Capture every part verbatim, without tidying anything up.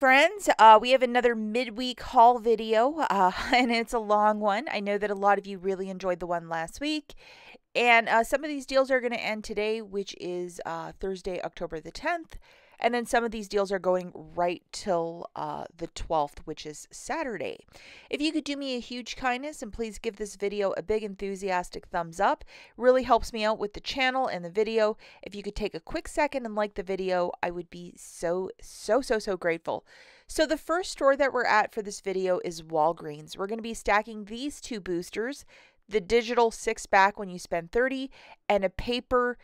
Friends, uh, we have another midweek haul video, uh, and it's a long one. I know that a lot of you really enjoyed the one last week, and uh, some of these deals are going to end today, which is uh, Thursday, October the tenth, and then some of these deals are going right till uh, the twelfth, which is Saturday. If you could do me a huge kindness and please give this video a big enthusiastic thumbs up, really helps me out with the channel and the video. If you could take a quick second and like the video, I would be so, so, so, so grateful. So the first store that we're at for this video is Walgreens. We're going to be stacking these two boosters, the digital six pack when you spend thirty and a paper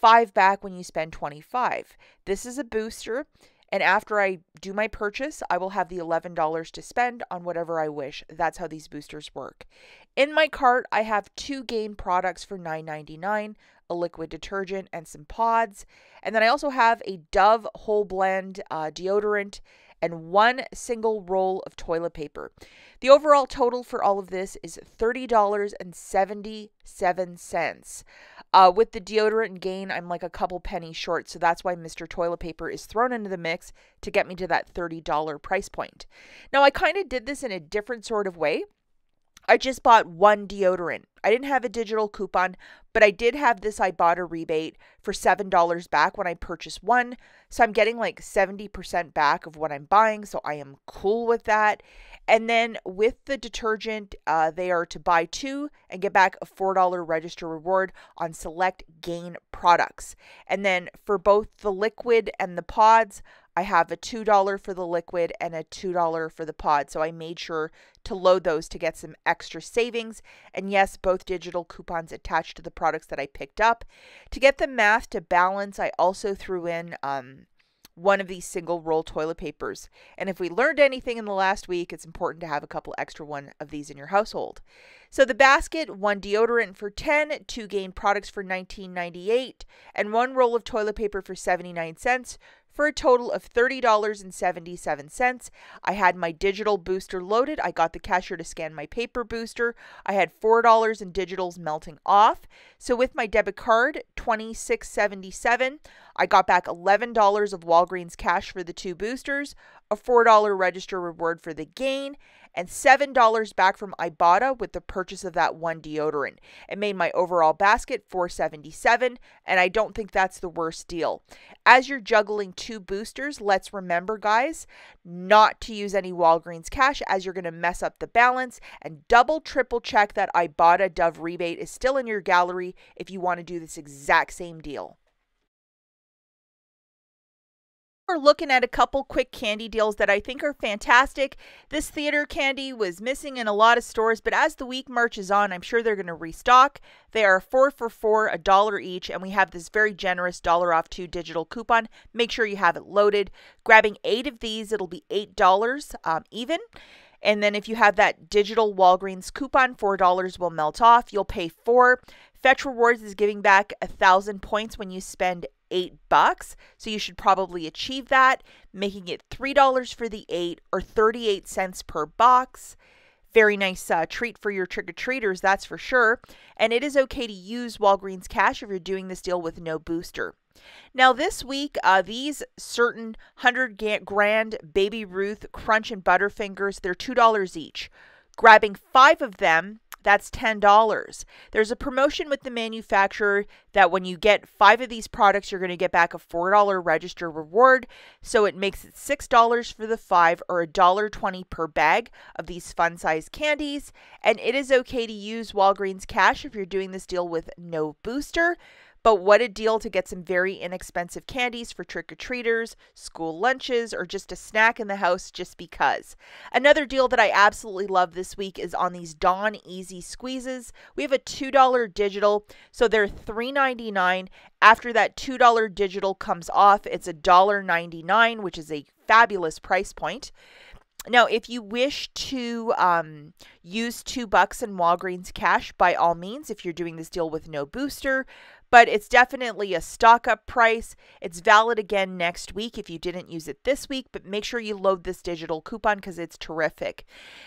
five back when you spend twenty-five. This is a booster, and after I do my purchase, I will have the eleven dollars to spend on whatever I wish. That's how these boosters work. In my cart, I have two Gain products for nine ninety-nine, a liquid detergent and some pods. And then I also have a Dove whole blend uh, deodorant and one single roll of toilet paper. The overall total for all of this is thirty dollars and seventy-seven cents. Uh, with the deodorant Gain, I'm like a couple pennies short, so that's why Mister Toilet Paper is thrown into the mix to get me to that thirty dollar price point. Now, I kind of did this in a different sort of way. I just bought one deodorant. I didn't have a digital coupon, but I did have this Ibotta rebate for seven dollars back when I purchased one. So I'm getting like seventy percent back of what I'm buying. So I am cool with that. And then with the detergent, uh, they are to buy two and get back a four dollar register reward on select Gain products. And then for both the liquid and the pods, I have a two dollar for the liquid and a two dollar for the pod. So I made sure to load those to get some extra savings. And yes, both digital coupons attached to the products that I picked up. To get the math to balance, I also threw in um, one of these single roll toilet papers. And if we learned anything in the last week, it's important to have a couple extra one of these in your household. So the basket, one deodorant for ten, two Gain products for nineteen ninety-eight, and one roll of toilet paper for seventy-nine cents. For a total of thirty dollars and seventy-seven cents. I had my digital booster loaded. I got the cashier to scan my paper booster. I had four dollars in digitals melting off. So with my debit card, twenty-six seventy-seven, I got back eleven dollars of Walgreens cash for the two boosters, a four dollar register reward for the Gain, and seven dollars back from Ibotta with the purchase of that one deodorant. It made my overall basket four seventy-seven, and I don't think that's the worst deal. As you're juggling two Two boosters, let's remember, guys, not to use any Walgreens cash, as you're going to mess up the balance, and double triple check that Ibotta Dove rebate is still in your gallery if you want to do this exact same deal. We're looking at a couple quick candy deals that I think are fantastic. This theater candy was missing in a lot of stores, but as the week marches on, I'm sure they're going to restock. They are four for four, a dollar each, and we have this very generous dollar off two digital coupon. Make sure you have it loaded. Grabbing eight of these, it'll be eight dollars um, even. And then if you have that digital Walgreens coupon, four dollars will melt off. You'll pay four. Fetch Rewards is giving back one thousand points when you spend eight bucks, so you should probably achieve that, making it three dollars for the eight or thirty-eight cents per box. Very nice uh, treat for your trick-or-treaters, that's for sure. And it is okay to use Walgreens cash if you're doing this deal with no booster. Now this week, uh, these certain Hundred Grand Baby Ruth Crunch and Butterfingers, they're two dollars each. Grabbing five of them, that's ten dollars. There's a promotion with the manufacturer that when you get five of these products, you're going to get back a four dollar register reward. So it makes it six dollars for the five or one dollar twenty per bag of these fun-sized candies. And it is okay to use Walgreens cash if you're doing this deal with no booster. But what a deal to get some very inexpensive candies for trick-or-treaters, school lunches, or just a snack in the house just because. Another deal that I absolutely love this week is on these Dawn Easy Squeezes. We have a two dollar digital, so they're three ninety-nine. After that two dollar digital comes off, it's one ninety-nine, which is a fabulous price point. Now, if you wish to um, use two bucks in Walgreens cash, by all means, if you're doing this deal with no booster, but it's definitely a stock up price. It's valid again next week if you didn't use it this week, but make sure you load this digital coupon because it's terrific.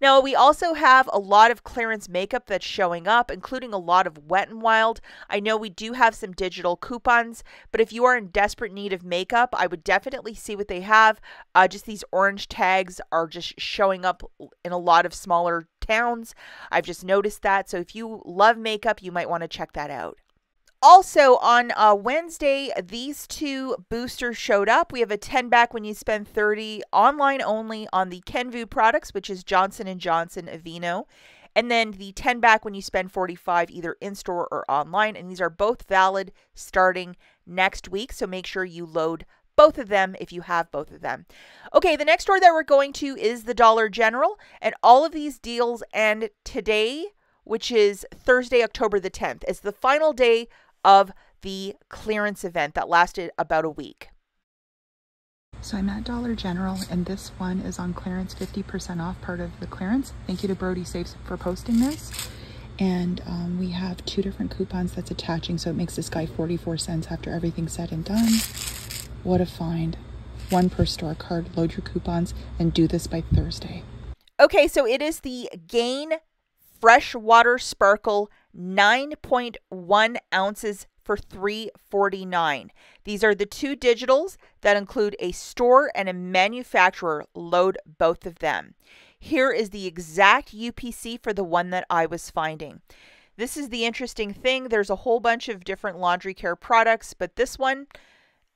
Now, we also have a lot of clearance makeup that's showing up, including a lot of Wet n Wild. I know we do have some digital coupons, but if you are in desperate need of makeup, I would definitely see what they have. Uh, just these orange tags are just showing up in a lot of smaller towns. I've just noticed that. So if you love makeup, you might want to check that out. Also on uh, Wednesday, these two boosters showed up. We have a ten back when you spend thirty online only on the Kenvu products, which is Johnson and Johnson, Aveeno. And then the ten back when you spend forty-five either in-store or online. And these are both valid starting next week. So make sure you load both of them if you have both of them. Okay, the next store that we're going to is the Dollar General. And all of these deals end today, which is Thursday, October the tenth. It's the final day of the clearance event that lasted about a week. So I'm at Dollar General and this one is on clearance, fifty percent off, part of the clearance. Thank you to Brody Saves for posting this. And um, we have two different coupons that's attaching, so it makes this guy forty-four cents after everything's said and done. What a find. One per store card, load your coupons, and do this by Thursday. Okay, so it is the Gain Freshwater Sparkle nine point one ounces for three forty-nine. These are the two digitals that include a store and a manufacturer. Load both of them. Here is the exact U P C for the one that I was finding. This is the interesting thing. There's a whole bunch of different laundry care products, but this one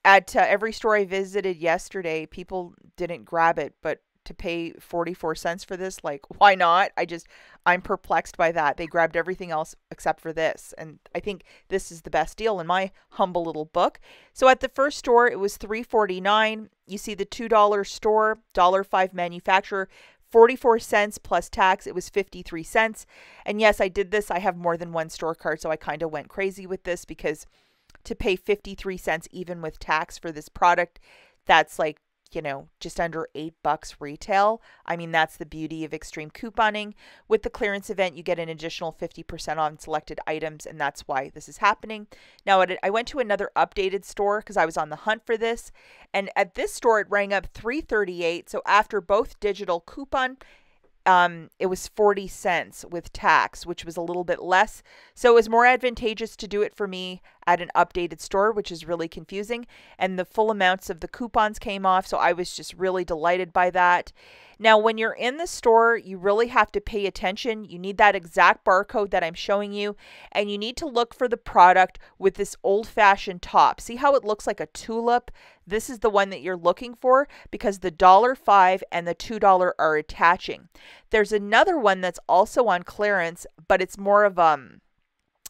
at uh, every store I visited yesterday, people didn't grab it, but to pay forty-four cents for this, like, why not? I just, I'm perplexed by that. They grabbed everything else except for this. And I think this is the best deal in my humble little book. So at the first store, it was three forty-nine. You see the two dollar store, one dollar and five cents manufacturer, forty-four cents plus tax. It was fifty-three cents. And yes, I did this. I have more than one store card, so I kind of went crazy with this because to pay fifty-three cents even with tax for this product, that's like, you know, just under eight bucks retail. I mean, that's the beauty of extreme couponing. With the clearance event, you get an additional fifty percent on selected items, and that's why this is happening. Now, I went to another updated store because I was on the hunt for this, and at this store, it rang up three thirty-eight. So after both digital coupon, um, it was forty cents with tax, which was a little bit less. So it was more advantageous to do it for me at an updated store, which is really confusing. And the full amounts of the coupons came off. So I was just really delighted by that. Now, when you're in the store, you really have to pay attention. You need that exact barcode that I'm showing you. And you need to look for the product with this old fashioned top. See how it looks like a tulip? This is the one that you're looking for because the one dollar and five cents and the two dollar are attaching. There's another one that's also on clearance, but it's more of um.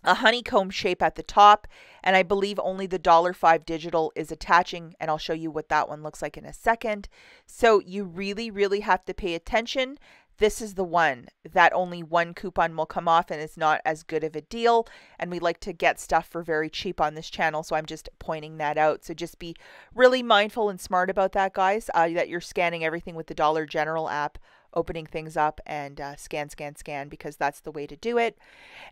a honeycomb shape at the top, and I believe only the one dollar and five cents digital is attaching, and I'll show you what that one looks like in a second. So you really, really have to pay attention. This is the one that only one coupon will come off, and it's not as good of a deal, and we like to get stuff for very cheap on this channel, so I'm just pointing that out. So just be really mindful and smart about that, guys, uh, that you're scanning everything with the Dollar General app, opening things up and uh, scan, scan, scan, because that's the way to do it.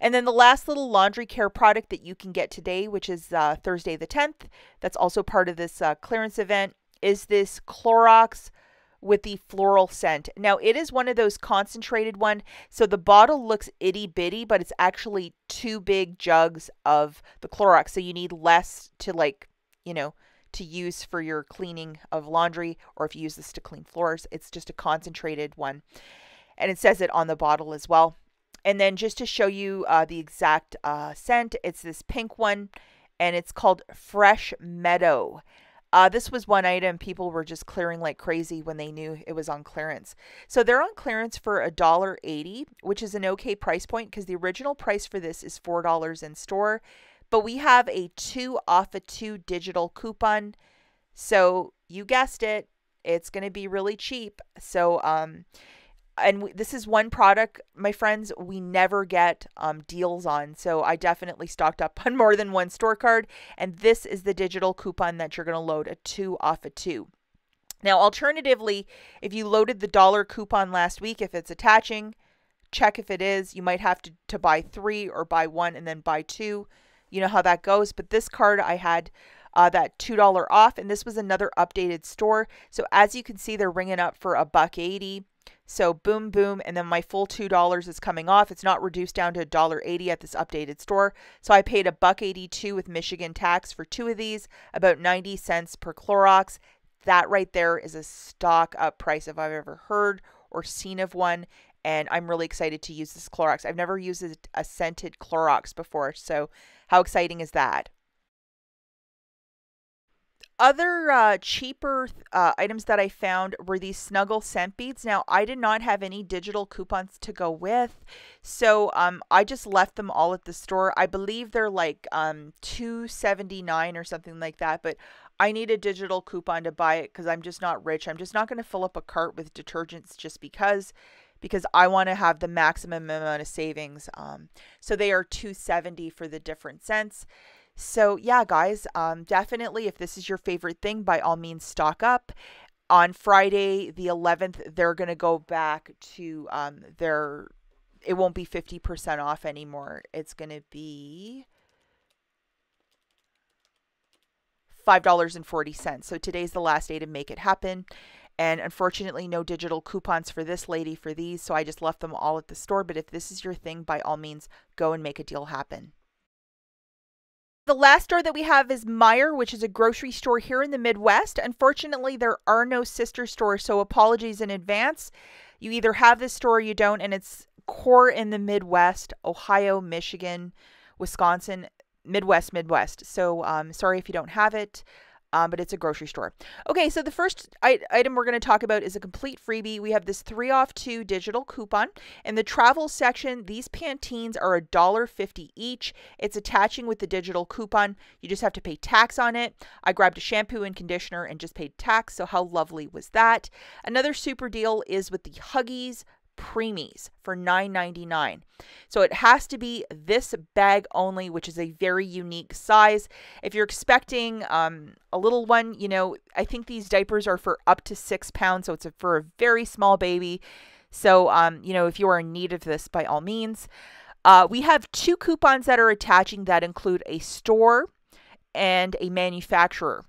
And then the last little laundry care product that you can get today, which is uh, Thursday the tenth, that's also part of this uh, clearance event, is this Clorox with the floral scent. Now, it is one of those concentrated one. So the bottle looks itty bitty, but it's actually two big jugs of the Clorox. So you need less to, like, you know, to use for your cleaning of laundry, or if you use this to clean floors. It's just a concentrated one, and it says it on the bottle as well. And then just to show you uh, the exact uh, scent, it's this pink one, and it's called Fresh Meadow. Uh, this was one item people were just clearing like crazy when they knew it was on clearance. So they're on clearance for one dollar and eighty cents, which is an okay price point because the original price for this is four dollars in store. But we have a two off a two digital coupon. So you guessed it, it's going to be really cheap. So, um, and this is one product, my friends, we never get um, deals on. So I definitely stocked up on more than one store card. And this is the digital coupon that you're going to load, a two off a two. Now, alternatively, if you loaded the dollar coupon last week, if it's attaching, check if it is. You might have to, to buy three or buy one and then buy two. you know how that goes. But this card I had uh, that two dollars off, and this was another updated store. So as you can see, they're ringing up for a buck eighty. So boom, boom, and then my full two dollars is coming off. It's not reduced down to one dollar eighty at this updated store. So I paid a buck eighty-two with Michigan tax for two of these, about ninety cents per Clorox. That right there is a stock up price if I've ever heard or seen of one. And I'm really excited to use this Clorox. I've never used a scented Clorox before, so how exciting is that? Other uh, cheaper uh, items that I found were these Snuggle scent beads. Now, I did not have any digital coupons to go with, so um, I just left them all at the store. I believe they're like um, two seventy-nine or something like that, but I need a digital coupon to buy it because I'm just not rich. I'm just not going to fill up a cart with detergents just because, because I want to have the maximum amount of savings. Um, so they are two seventy for the different scents. So yeah, guys, um, definitely if this is your favorite thing, by all means, stock up. On Friday the eleventh, they're going to go back to um, their, it won't be fifty percent off anymore. It's going to be five dollars and forty cents. So today's the last day to make it happen. And unfortunately, no digital coupons for this lady for these. So I just left them all at the store. But if this is your thing, by all means, go and make a deal happen. The last store that we have is Meijer, which is a grocery store here in the Midwest. Unfortunately, there are no sister stores, so apologies in advance. You either have this store or you don't, and it's core in the Midwest, Ohio, Michigan, Wisconsin, Midwest, Midwest. So um, sorry if you don't have it. Um, but it's a grocery store. Okay, so the first item we're going to talk about is a complete freebie. We have this three off two digital coupon. In the travel section, these Pantenes are one dollar fifty each. It's attaching with the digital coupon. You just have to pay tax on it. I grabbed a shampoo and conditioner and just paid tax, so how lovely was that? Another super deal is with the Huggies Preemies for nine ninety-nine. So it has to be this bag only, which is a very unique size. If you're expecting um, a little one, you know, I think these diapers are for up to six pounds. So it's a, for a very small baby. So, um, you know, if you are in need of this, by all means, uh, we have two coupons that are attaching that include a store and a manufacturer.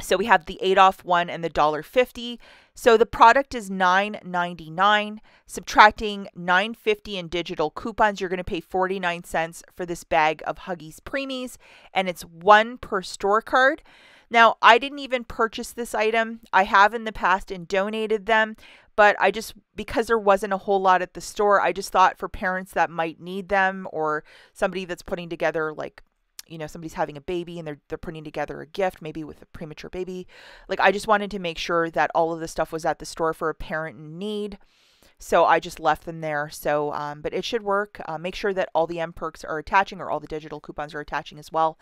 So we have the eight off one and the one dollar fifty. So the product is nine ninety-nine. Subtracting nine fifty in digital coupons, you're going to pay forty-nine cents for this bag of Huggies Preemies, and it's one per store card. Now, I didn't even purchase this item. I have in the past and donated them, but I just, because there wasn't a whole lot at the store, I just thought for parents that might need them or somebody that's putting together like, you know, somebody's having a baby and they're, they're putting together a gift, maybe with a premature baby. Like, I just wanted to make sure that all of the stuff was at the store for a parent in need. So I just left them there. So, um, but it should work. Uh, make sure that all the M perks are attaching, or all the digital coupons are attaching as well.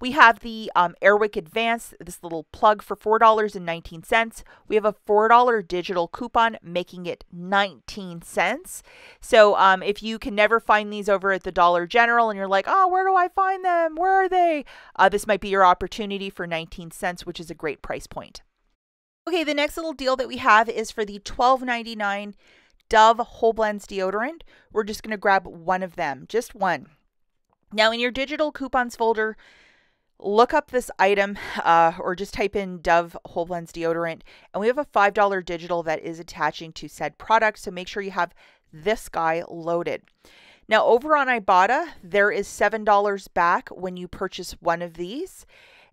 We have the um, Airwick Advance, this little plug for four dollars and nineteen cents. We have a four dollar digital coupon, making it nineteen cents. So um, if you can never find these over at the Dollar General and you're like, oh, where do I find them? Where are they? Uh, this might be your opportunity for nineteen cents, which is a great price point. Okay, the next little deal that we have is for the twelve ninety-nine Dove Whole Blends deodorant. We're just going to grab one of them, just one. Now, in your digital coupons folder, look up this item uh, or just type in Dove Whole Blends deodorant, and we have a five dollar digital that is attaching to said product. So make sure you have this guy loaded. Now, over on Ibotta, there is seven dollars back when you purchase one of these.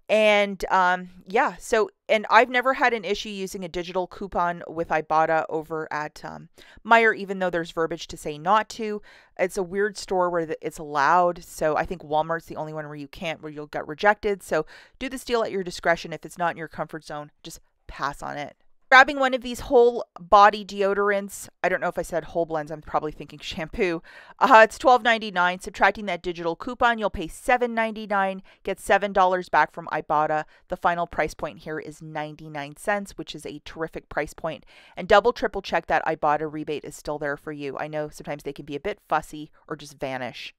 And um, yeah, so, and I've never had an issue using a digital coupon with Ibotta over at um, Meijer, even though there's verbiage to say not to. It's a weird store where the, it's allowed. So I think Walmart's the only one where you can't, where you'll get rejected. So do this deal at your discretion. If it's not in your comfort zone, just pass on it. Grabbing one of these whole body deodorants, I don't know if I said whole blends, I'm probably thinking shampoo. Uh, it's twelve ninety-nine. Subtracting that digital coupon, you'll pay seven ninety-nine, get seven dollars back from Ibotta. The final price point here is ninety-nine cents, which is a terrific price point. And double, triple check that Ibotta rebate is still there for you. I know sometimes they can be a bit fussy or just vanish.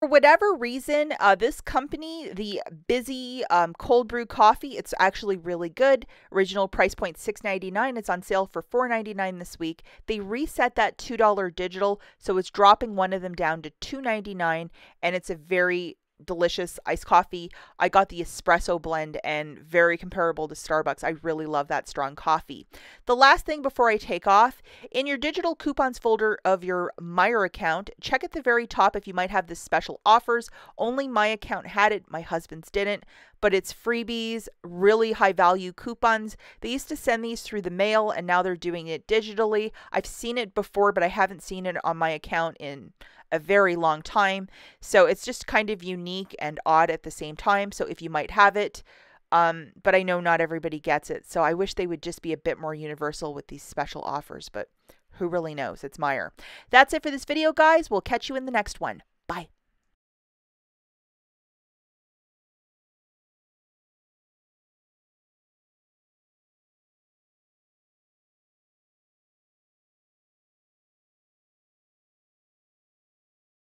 For whatever reason, uh, this company, the Busy um, Cold Brew Coffee, it's actually really good. Original price point six ninety-nine. It's on sale for four ninety-nine this week. They reset that two dollar digital, so it's dropping one of them down to two ninety-nine, and it's a very delicious iced coffee. I got the espresso blend and very comparable to Starbucks. I really love that strong coffee. The last thing before I take off, in your digital coupons folder of your Meijer account, check at the very top if you might have this special offers. Only my account had it, my husband's didn't, but it's freebies, really high value coupons. They used to send these through the mail and now they're doing it digitally. I've seen it before, but I haven't seen it on my account in a very long time. So it's just kind of unique and odd at the same time. So if you might have it, um, but I know not everybody gets it. So I wish they would just be a bit more universal with these special offers, but who really knows? It's Meijer. That's it for this video, guys. We'll catch you in the next one. Bye.